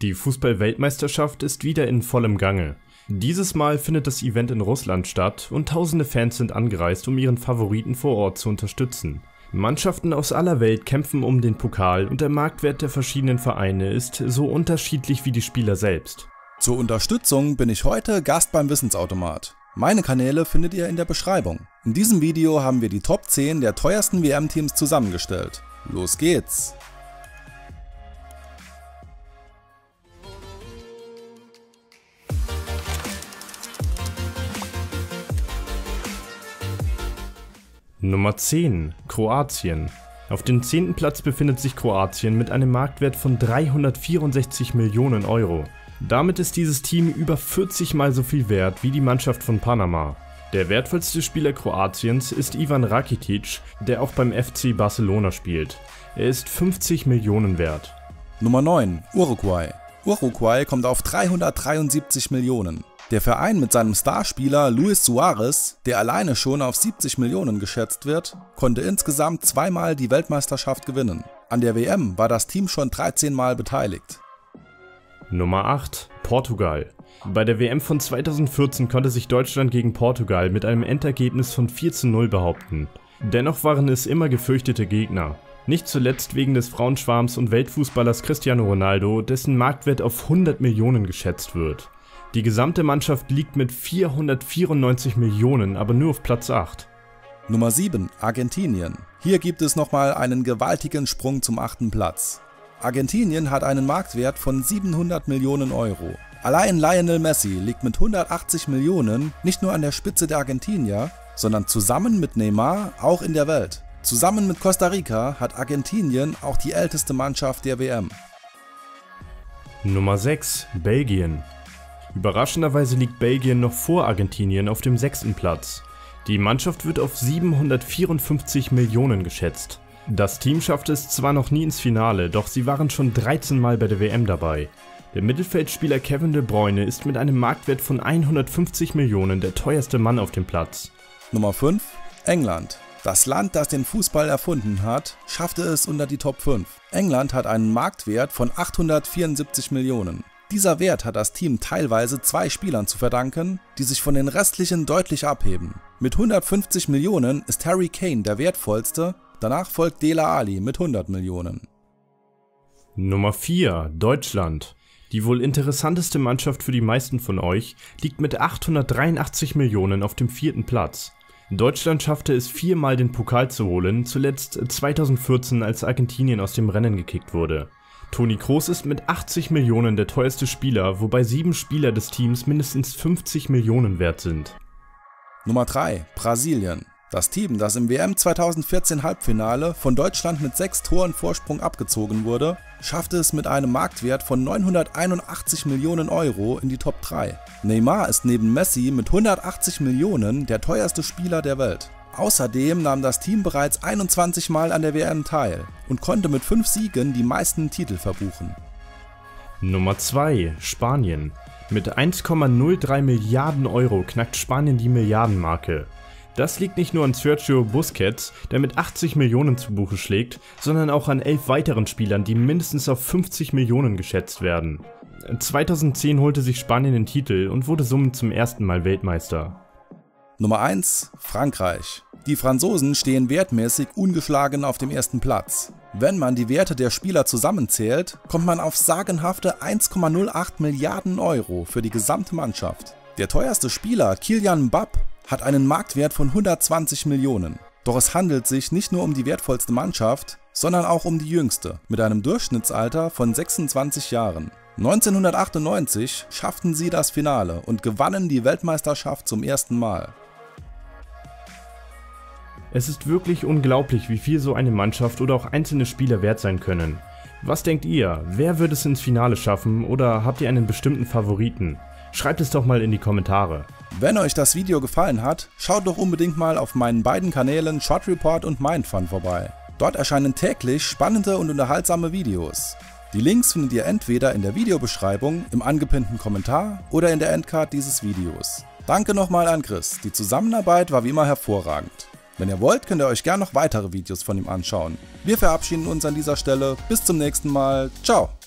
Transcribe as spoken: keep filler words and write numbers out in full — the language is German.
Die Fußball-Weltmeisterschaft ist wieder in vollem Gange. Dieses Mal findet das Event in Russland statt und tausende Fans sind angereist, um ihren Favoriten vor Ort zu unterstützen. Mannschaften aus aller Welt kämpfen um den Pokal und der Marktwert der verschiedenen Vereine ist so unterschiedlich wie die Spieler selbst. Zur Unterstützung bin ich heute Gast beim Wissensautomat. Meine Kanäle findet ihr in der Beschreibung. In diesem Video haben wir die Top zehn der teuersten W M-Teams zusammengestellt. Los geht's! Nummer zehn – Kroatien. Auf dem zehnten Platz befindet sich Kroatien mit einem Marktwert von dreihundertvierundsechzig Millionen Euro. Damit ist dieses Team über vierzig Mal so viel wert wie die Mannschaft von Panama. Der wertvollste Spieler Kroatiens ist Ivan Rakitic, der auch beim F C Barcelona spielt. Er ist fünfzig Millionen wert. Nummer neun – Uruguay. Uruguay kommt auf dreihundertdreiundsiebzig Millionen. Der Verein mit seinem Starspieler Luis Suarez, der alleine schon auf siebzig Millionen geschätzt wird, konnte insgesamt zweimal die Weltmeisterschaft gewinnen. An der W M war das Team schon dreizehn Mal beteiligt. Nummer acht – Portugal. Bei der W M von zweitausendvierzehn konnte sich Deutschland gegen Portugal mit einem Endergebnis von vier zu null behaupten. Dennoch waren es immer gefürchtete Gegner. Nicht zuletzt wegen des Frauenschwarms und Weltfußballers Cristiano Ronaldo, dessen Marktwert auf hundert Millionen geschätzt wird. Die gesamte Mannschaft liegt mit vierhundertvierundneunzig Millionen, aber nur auf Platz acht. Nummer sieben – Argentinien. Hier gibt es nochmal einen gewaltigen Sprung zum achten Platz. Argentinien hat einen Marktwert von siebenhundert Millionen Euro. Allein Lionel Messi liegt mit hundertachtzig Millionen nicht nur an der Spitze der Argentinier, sondern zusammen mit Neymar auch in der Welt. Zusammen mit Costa Rica hat Argentinien auch die älteste Mannschaft der W M. Nummer sechs – Belgien. Überraschenderweise liegt Belgien noch vor Argentinien auf dem sechsten Platz. Die Mannschaft wird auf siebenhundertvierundfünfzig Millionen geschätzt. Das Team schaffte es zwar noch nie ins Finale, doch sie waren schon dreizehn Mal bei der W M dabei. Der Mittelfeldspieler Kevin De Bruyne ist mit einem Marktwert von hundertfünfzig Millionen der teuerste Mann auf dem Platz. Nummer fünf – England. Das Land, das den Fußball erfunden hat, schaffte es unter die Top fünf. England hat einen Marktwert von achthundertvierundsiebzig Millionen. Dieser Wert hat das Team teilweise zwei Spielern zu verdanken, die sich von den restlichen deutlich abheben. Mit hundertfünfzig Millionen ist Harry Kane der wertvollste, danach folgt Dela Ali mit hundert Millionen. Nummer vier – Deutschland. Die wohl interessanteste Mannschaft für die meisten von euch liegt mit achthundertdreiundachtzig Millionen auf dem vierten Platz. Deutschland schaffte es viermal den Pokal zu holen, zuletzt zweitausendvierzehn, als Argentinien aus dem Rennen gekickt wurde. Toni Kroos ist mit achtzig Millionen der teuerste Spieler, wobei sieben Spieler des Teams mindestens fünfzig Millionen wert sind. Nummer drei – Brasilien. Das Team, das im W M zweitausendvierzehn Halbfinale von Deutschland mit sechs Toren Vorsprung abgezogen wurde, schaffte es mit einem Marktwert von neunhunderteinundachtzig Millionen Euro in die Top drei. Neymar ist neben Messi mit hundertachtzig Millionen der teuerste Spieler der Welt. Außerdem nahm das Team bereits einundzwanzig Mal an der W M teil und konnte mit fünf Siegen die meisten Titel verbuchen. Nummer zwei – Spanien. Mit eins Komma null drei Milliarden Euro knackt Spanien die Milliardenmarke. Das liegt nicht nur an Sergio Busquets, der mit achtzig Millionen zu Buche schlägt, sondern auch an elf weiteren Spielern, die mindestens auf fünfzig Millionen geschätzt werden. zweitausendzehn holte sich Spanien den Titel und wurde somit zum ersten Mal Weltmeister. Nummer eins – Frankreich. Die Franzosen stehen wertmäßig ungeschlagen auf dem ersten Platz. Wenn man die Werte der Spieler zusammenzählt, kommt man auf sagenhafte eins Komma null acht Milliarden Euro für die gesamte Mannschaft. Der teuerste Spieler Kylian Mbappé hat einen Marktwert von hundertzwanzig Millionen. Doch es handelt sich nicht nur um die wertvollste Mannschaft, sondern auch um die jüngste, mit einem Durchschnittsalter von sechsundzwanzig Jahren. neunzehnhundertachtundneunzig schafften sie das Finale und gewannen die Weltmeisterschaft zum ersten Mal. Es ist wirklich unglaublich, wie viel so eine Mannschaft oder auch einzelne Spieler wert sein können. Was denkt ihr, wer wird es ins Finale schaffen oder habt ihr einen bestimmten Favoriten? Schreibt es doch mal in die Kommentare. Wenn euch das Video gefallen hat, schaut doch unbedingt mal auf meinen beiden Kanälen ShotReport und MindFun vorbei. Dort erscheinen täglich spannende und unterhaltsame Videos. Die Links findet ihr entweder in der Videobeschreibung, im angepinnten Kommentar oder in der Endcard dieses Videos. Danke nochmal an Chris, die Zusammenarbeit war wie immer hervorragend. Wenn ihr wollt, könnt ihr euch gerne noch weitere Videos von ihm anschauen. Wir verabschieden uns an dieser Stelle. Bis zum nächsten Mal. Ciao!